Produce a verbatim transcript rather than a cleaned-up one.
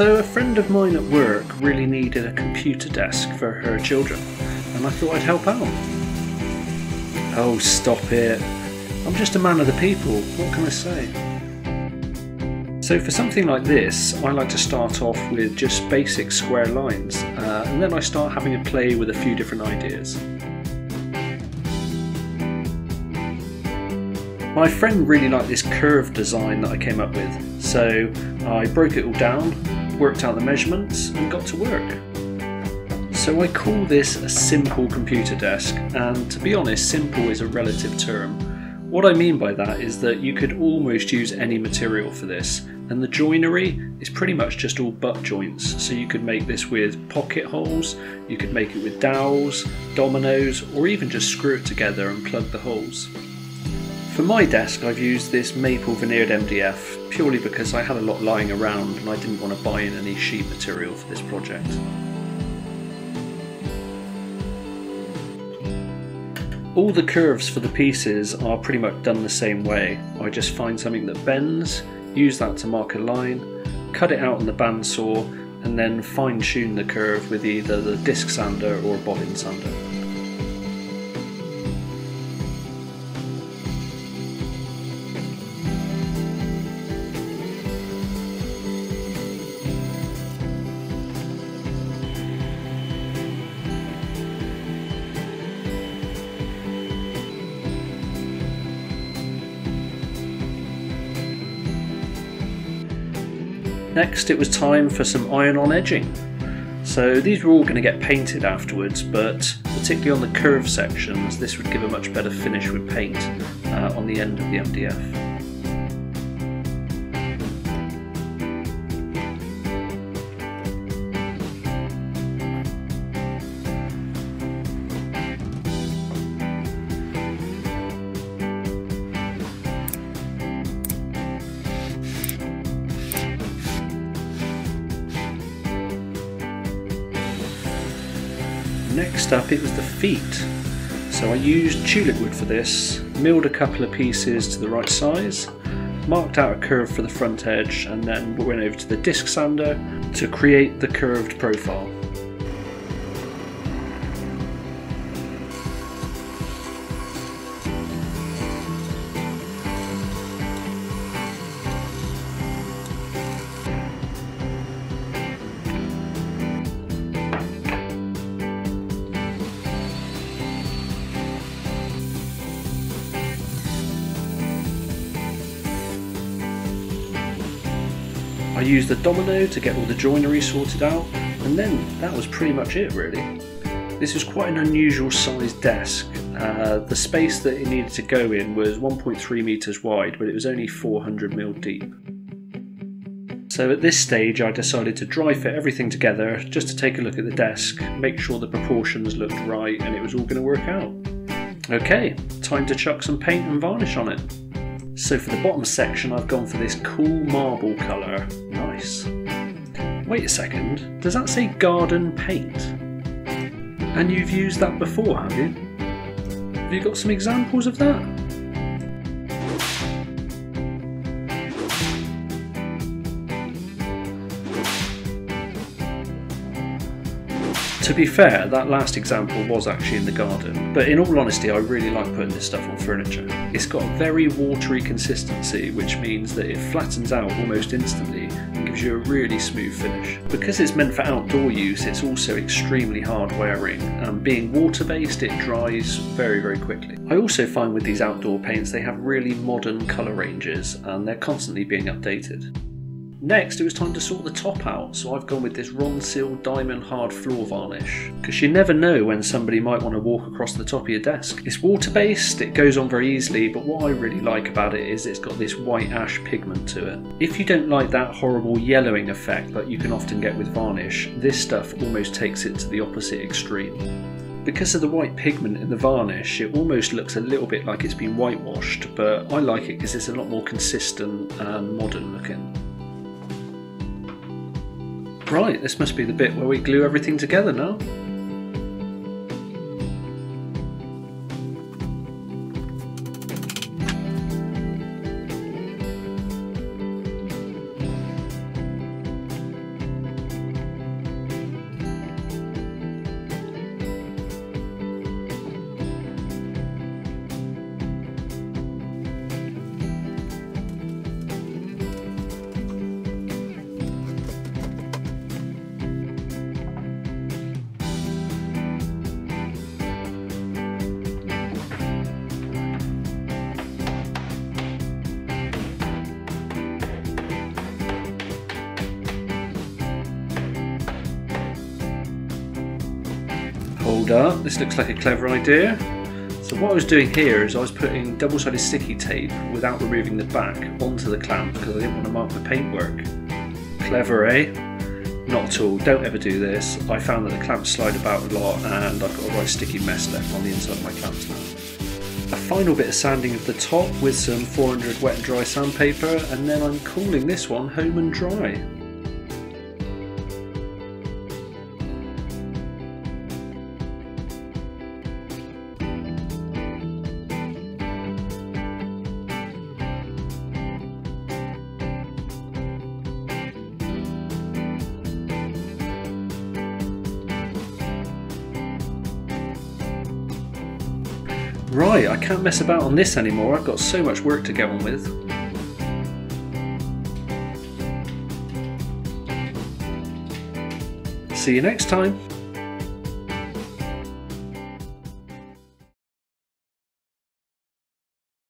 So a friend of mine at work really needed a computer desk for her children, and I thought I'd help out. Oh, stop it. I'm just a man of the people, what can I say? So for something like this, I like to start off with just basic square lines, uh, and then I start having a play with a few different ideas. My friend really liked this curved design that I came up with, so I broke it all down, worked out the measurements, and got to work. So I call this a simple computer desk, and to be honest, simple is a relative term. What I mean by that is that you could almost use any material for this, and the joinery is pretty much just all butt joints, so you could make this with pocket holes, you could make it with dowels, dominoes, or even just screw it together and plug the holes. For my desk, I've used this maple veneered M D F purely because I had a lot lying around and I didn't want to buy in any sheet material for this project. All the curves for the pieces are pretty much done the same way. I just find something that bends, use that to mark a line, cut it out on the bandsaw, and then fine tune the curve with either the disc sander or bobbin sander. Next, it was time for some iron-on edging. So these were all going to get painted afterwards, but particularly on the curved sections, this would give a much better finish with paint uh, on the end of the M D F. Next up, it was the feet. So I used tulip wood for this, milled a couple of pieces to the right size, marked out a curve for the front edge, and then went over to the disc sander to create the curved profile. I used the domino to get all the joinery sorted out, and then that was pretty much it really. This was quite an unusual sized desk. Uh, the space that it needed to go in was one point three metres wide, but it was only four hundred mil deep. So at this stage I decided to dry fit everything together just to take a look at the desk, make sure the proportions looked right and it was all going to work out. Okay, time to chuck some paint and varnish on it. So for the bottom section I've gone for this cool marble colour. Nice. Wait a second, does that say garden paint? And you've used that before, have you? Have you got some examples of that? To be fair, that last example was actually in the garden, but in all honesty I really like putting this stuff on furniture. It's got a very watery consistency, which means that it flattens out almost instantly and gives you a really smooth finish. Because it's meant for outdoor use, it's also extremely hard wearing, and being water based it dries very very quickly. I also find with these outdoor paints they have really modern colour ranges and they're constantly being updated. Next, it was time to sort the top out, so I've gone with this Ronseal Diamond Hard Floor Varnish, because you never know when somebody might want to walk across the top of your desk. It's water-based, it goes on very easily, but what I really like about it is it's got this white ash pigment to it. If you don't like that horrible yellowing effect that you can often get with varnish, this stuff almost takes it to the opposite extreme. Because of the white pigment in the varnish, it almost looks a little bit like it's been whitewashed, but I like it because it's a lot more consistent and modern looking. Right, this must be the bit where we glue everything together now. rolled up. This looks like a clever idea. So what I was doing here is I was putting double-sided sticky tape without removing the back onto the clamp because I didn't want to mark the paintwork. Clever, eh? Not at all. Don't ever do this. I found that the clamps slide about a lot and I've got a right sticky mess left on the inside of my clamps now. A final bit of sanding of the top with some four hundred wet and dry sandpaper, and then I'm calling this one home and dry. Right, I can't mess about on this anymore, I've got so much work to get on with. See you next time!